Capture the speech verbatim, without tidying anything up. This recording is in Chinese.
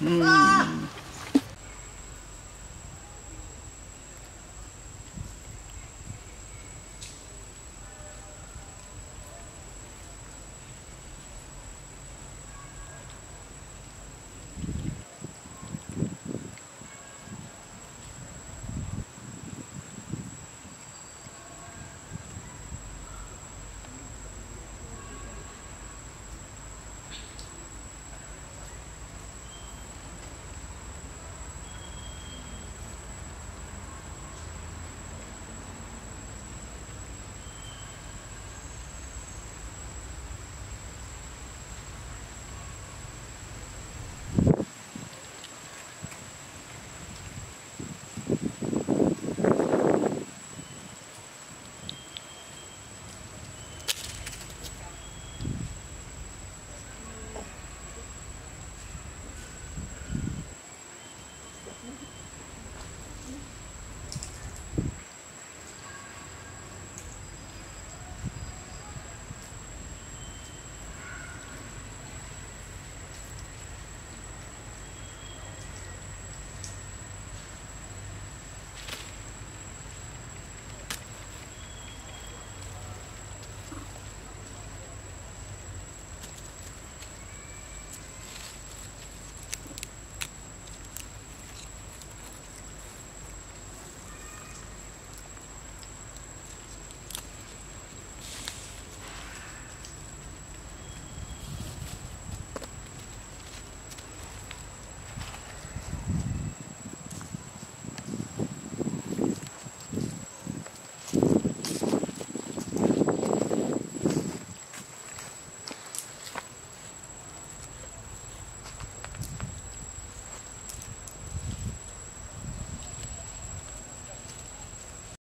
嗯。